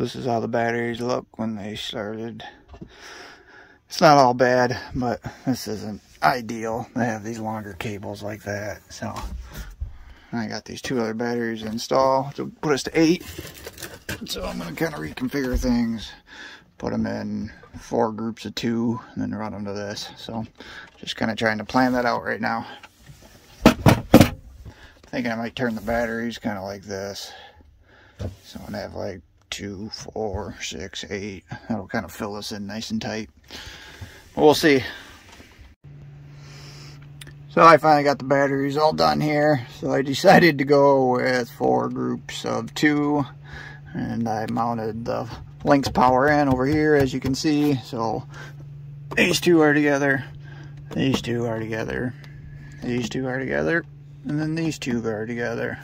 this is how the batteries look when they started. It's not all bad, but this isn't ideal. They have these longer cables like that. So I got these two other batteries installed to put us to 8. So I'm going to kind of reconfigure things, put them in 4 groups of 2, and then run them to this. So just kind of trying to plan that out right now. Thinking I might turn the batteries kind of like this. So I'm going to have like 2, 4, 6, 8. That'll kind of fill us in nice and tight. But we'll see. So I finally got the batteries all done here. So I decided to go with 4 groups of 2. And I mounted the Lynx Power-In over here, as you can see. So these 2 are together. These 2 are together. These 2 are together. And then these 2 are together.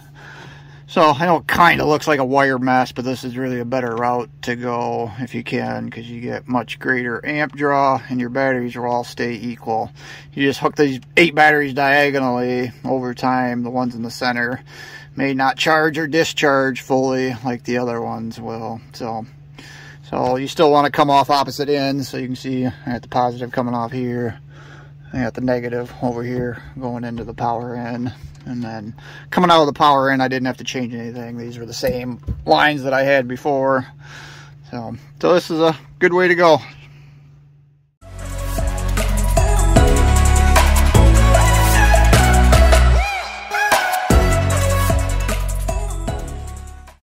So I know it kind of looks like a wire mess, but this is really a better route to go if you can, because you get much greater amp draw and your batteries will all stay equal. You just hook these 8 batteries diagonally. Over time, the ones in the center may not charge or discharge fully like the other ones will. So you still want to come off opposite ends. So you can see I got the positive coming off here. I got the negative over here going into the Power-In. And then coming out of the Power-In, I didn't have to change anything. These were the same lines that I had before. So this is a good way to go.